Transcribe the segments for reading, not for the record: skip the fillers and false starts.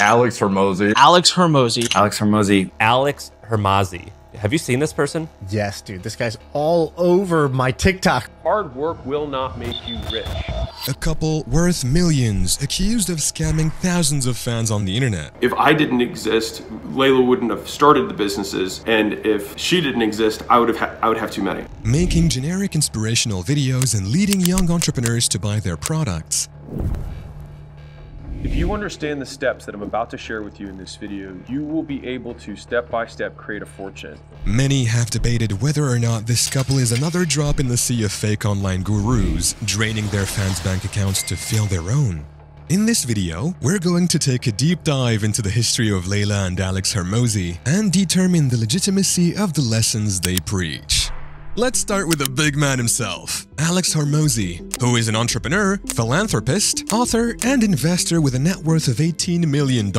Alex Hormozi. Alex Hormozi. Alex Hormozi. Alex Hormozi. Have you seen this person? Yes, dude. This guy's all over my TikTok. Hard work will not make you rich. A couple worth millions, accused of scamming thousands of fans on the internet. If I didn't exist, Leila wouldn't have started the businesses, and if she didn't exist, I would have too many. Making generic inspirational videos and leading young entrepreneurs to buy their products. If you understand the steps that I'm about to share with you in this video, you will be able to step-by-step create a fortune. Many have debated whether or not this couple is another drop in the sea of fake online gurus, draining their fans' bank accounts to fill their own. In this video, we're going to take a deep dive into the history of Leila and Alex Hormozi and determine the legitimacy of the lessons they preach. Let's start with the big man himself, Alex Hormozi, who is an entrepreneur, philanthropist, author, and investor with a net worth of $18 million.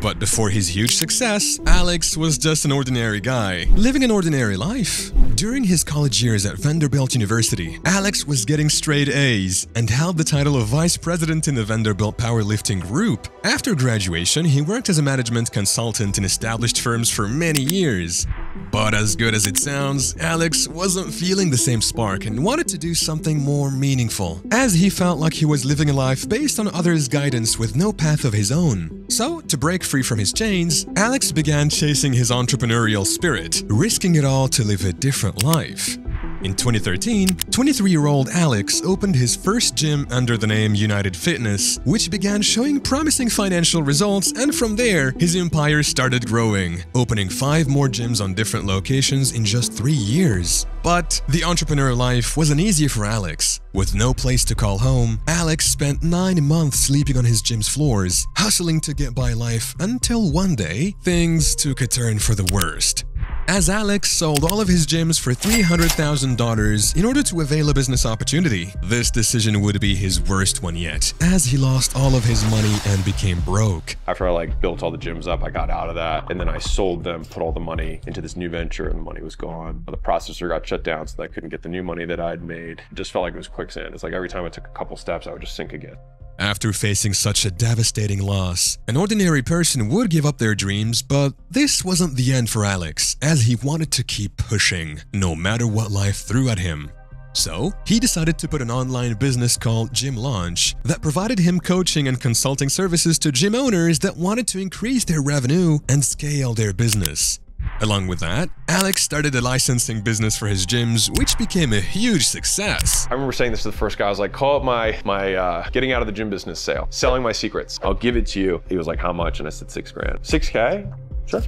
But before his huge success, Alex was just an ordinary guy, living an ordinary life. During his college years at Vanderbilt University, Alex was getting straight A's and held the title of vice president in the Vanderbilt Powerlifting Group. After graduation, he worked as a management consultant in established firms for many years. But as good as it sounds, Alex wasn't feeling the same spark and wanted to do something more meaningful, as he felt like he was living a life based on others' guidance with no path of his own. So, to break free from his chains, Alex began chasing his entrepreneurial spirit, risking it all to live a different life. In 2013, 23-year-old Alex opened his first gym under the name United Fitness, which began showing promising financial results, and from there, his empire started growing, opening 5 more gyms on different locations in just 3 years. But the entrepreneur life wasn't easy for Alex. With no place to call home, Alex spent 9 months sleeping on his gym's floors, hustling to get by life until one day, things took a turn for the worst. As Alex sold all of his gyms for $300,000 in order to avail a business opportunity, this decision would be his worst one yet, as he lost all of his money and became broke. After I built all the gyms up, I got out of that, and then I sold them, put all the money into this new venture, and the money was gone. The processor got shut down, so that I couldn't get the new money that I'd made. It just felt like it was quicksand. It's like every time I took a couple steps, I would just sink again. After facing such a devastating loss, an ordinary person would give up their dreams, but this wasn't the end for Alex, as he wanted to keep pushing, no matter what life threw at him. So, he decided to put an online business called Gym Launch that provided him coaching and consulting services to gym owners that wanted to increase their revenue and scale their business. Along with that, Alex started a licensing business for his gyms, which became a huge success. I remember saying this to the first guy. I was like, call up my getting out of the gym business sale, selling my secrets. I'll give it to you. He was like, how much? And I said, $6,000. $6K? Sure.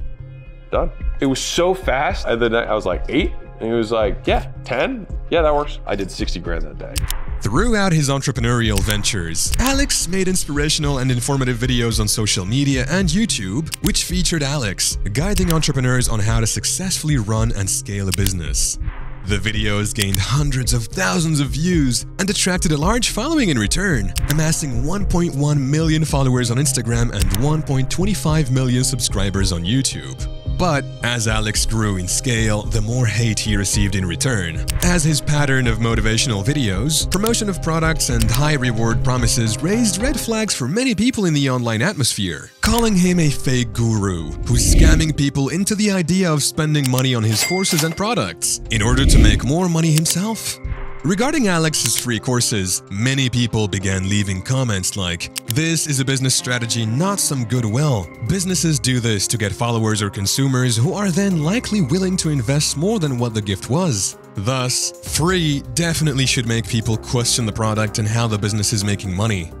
Done. It was so fast. And then I was like, 8? And he was like, yeah, 10? Yeah, that works. I did $60,000 that day. Throughout his entrepreneurial ventures, Alex made inspirational and informative videos on social media and YouTube, which featured Alex, guiding entrepreneurs on how to successfully run and scale a business. The videos gained hundreds of thousands of views and attracted a large following in return, amassing 1.1 million followers on Instagram and 1.25 million subscribers on YouTube. But as Alex grew in scale, the more hate he received in return, as his pattern of motivational videos, promotion of products, and high reward promises raised red flags for many people in the online atmosphere, calling him a fake guru who's scamming people into the idea of spending money on his courses and products in order to make more money himself. Regarding Alex's free courses, many people began leaving comments like, "This is a business strategy, not some goodwill. Businesses do this to get followers or consumers who are then likely willing to invest more than what the gift was." Thus, free definitely should make people question the product and how the business is making money.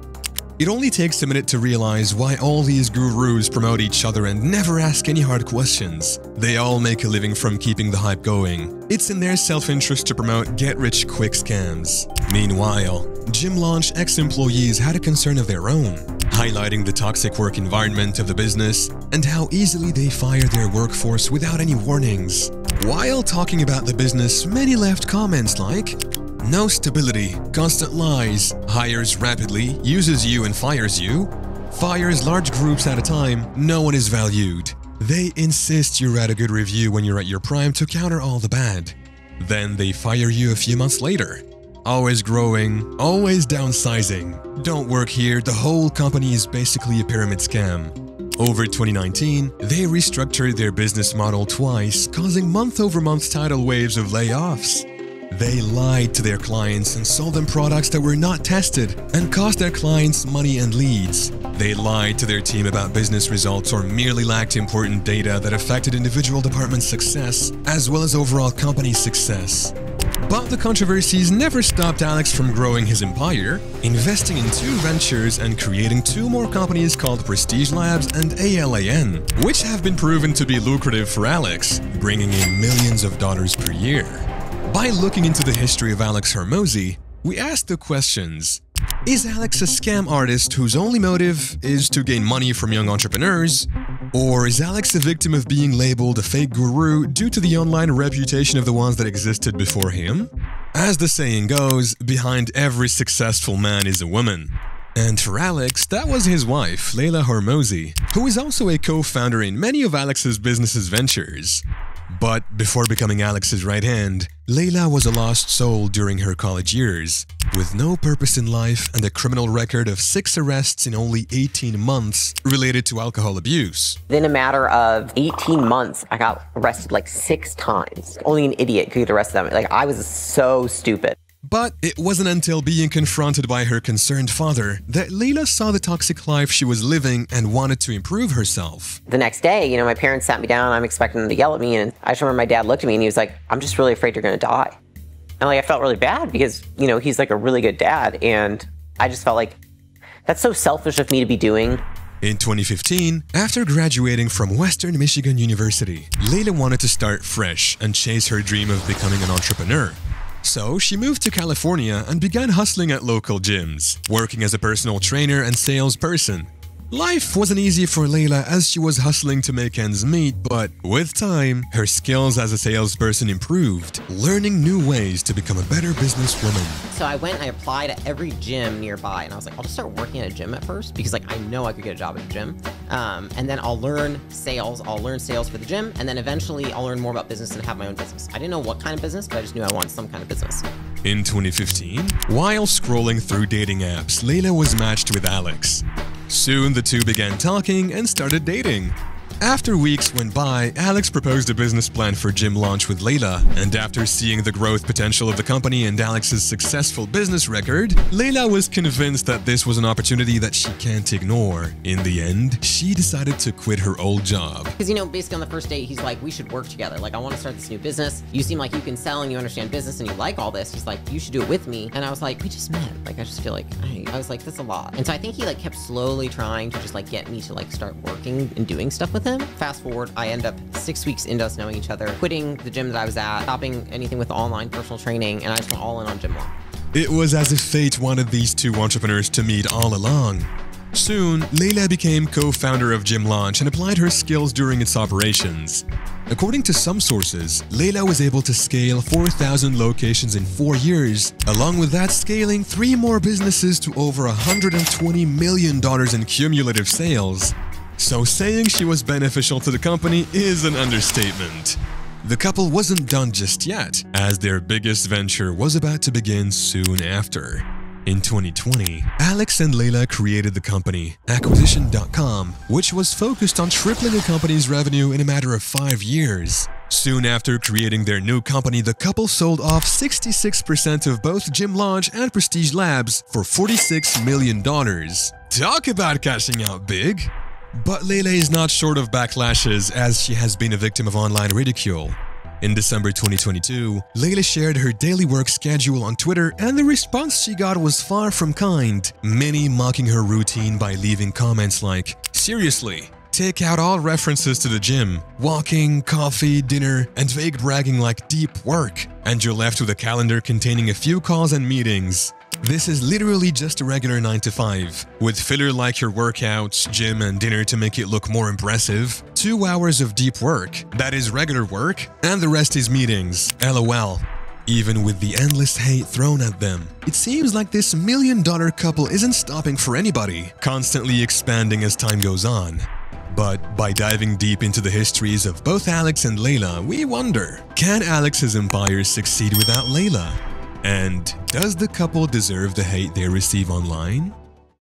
It only takes a minute to realize why all these gurus promote each other and never ask any hard questions. They all make a living from keeping the hype going. It's in their self-interest to promote get-rich-quick scams. Meanwhile, Gym Launch ex-employees had a concern of their own, highlighting the toxic work environment of the business and how easily they fire their workforce without any warnings. While talking about the business, many left comments like, "No stability, constant lies, hires rapidly, uses you and fires you, fires large groups at a time, no one is valued. They insist you write a good review when you're at your prime to counter all the bad. Then they fire you a few months later. always growing, always downsizing. Don't work here, the whole company is basically a pyramid scam. Over 2019, they restructured their business model twice, causing month-over-month tidal waves of layoffs. They lied to their clients and sold them products that were not tested and cost their clients money and leads. They lied to their team about business results or merely lacked important data that affected individual department's success as well as overall company success. But the controversies never stopped Alex from growing his empire, investing in 2 ventures and creating 2 more companies called Prestige Labs and ALAN, which have been proven to be lucrative for Alex, bringing in millions of dollars per year. By looking into the history of Alex Hormozi, we asked the questions: is Alex a scam artist whose only motive is to gain money from young entrepreneurs? Or is Alex a victim of being labeled a fake guru due to the online reputation of the ones that existed before him? As the saying goes, behind every successful man is a woman. And for Alex, that was his wife, Leila Hormozi, who is also a co-founder in many of Alex's business's ventures. But before becoming Alex's right hand, Leila was a lost soul during her college years. With no purpose in life and a criminal record of 6 arrests in only 18 months related to alcohol abuse. Within a matter of 18 months, I got arrested like 6 times. Only an idiot could get arrested that much. Like, I was so stupid. But it wasn't until being confronted by her concerned father that Leila saw the toxic life she was living and wanted to improve herself. The next day, you know, my parents sat me down. I'm expecting them to yell at me. And I just remember my dad looked at me and he was like, "I'm just really afraid you're going to die." And like, I felt really bad because, you know, he's like a really good dad. And I just felt like that's so selfish of me to be doing. In 2015, after graduating from Western Michigan University, Leila wanted to start fresh and chase her dream of becoming an entrepreneur. So she moved to California and began hustling at local gyms, working as a personal trainer and salesperson. Life wasn't easy for Leila as she was hustling to make ends meet, but with time, her skills as a salesperson improved, learning new ways to become a better businesswoman. So I went and I applied at every gym nearby, and I was like, I'll just start working at a gym at first because like I know I could get a job at a gym, and then I'll learn sales. I'll learn sales for the gym, and then eventually I'll learn more about business and have my own business. I didn't know what kind of business, but I just knew I wanted some kind of business. In 2015, while scrolling through dating apps, Leila was matched with Alex. Soon, the two began talking and started dating. After weeks went by, Alex proposed a business plan for Gym Launch with Leila, and after seeing the growth potential of the company and Alex's successful business record, Leila was convinced that this was an opportunity that she can't ignore. In the end, she decided to quit her old job. Because, you know, basically on the first date, he's like, "We should work together. Like, I want to start this new business. You seem like you can sell and you understand business and you like all this." He's like, "You should do it with me." And I was like, "We just met. Like, I just feel like I was like, that's a lot." And so I think he like kept slowly trying to just like get me to like start working and doing stuff with him. Fast forward, I end up 6 weeks into us knowing each other, quitting the gym that I was at, stopping anything with online personal training, and I just went all in on Gym Launch. It was as if fate wanted these 2 entrepreneurs to meet all along. Soon, Leila became co-founder of Gym Launch and applied her skills during its operations. According to some sources, Leila was able to scale 4,000 locations in 4 years, along with that scaling 3 more businesses to over $120 million in cumulative sales. So saying she was beneficial to the company is an understatement. The couple wasn't done just yet, as their biggest venture was about to begin soon after. In 2020, Alex and Leila created the company, Acquisition.com, which was focused on tripling the company's revenue in a matter of 5 years. Soon after creating their new company, the couple sold off 66% of both Gym Launch and Prestige Labs for $46 million. Talk about cashing out big! But Leila is not short of backlashes, as she has been a victim of online ridicule. In December 2022, Leila shared her daily work schedule on Twitter, and the response she got was far from kind, many mocking her routine by leaving comments like, "Seriously, take out all references to the gym, walking, coffee, dinner, and vague bragging like deep work, and you're left with a calendar containing a few calls and meetings. This is literally just a regular 9-to-5, with filler like your workouts, gym, and dinner to make it look more impressive. 2 hours of deep work, that is regular work, and the rest is meetings, LOL. Even with the endless hate thrown at them, it seems like this million-dollar couple isn't stopping for anybody, constantly expanding as time goes on. But by diving deep into the histories of both Alex and Leila, we wonder, can Alex's empire succeed without Leila? And does the couple deserve the hate they receive online?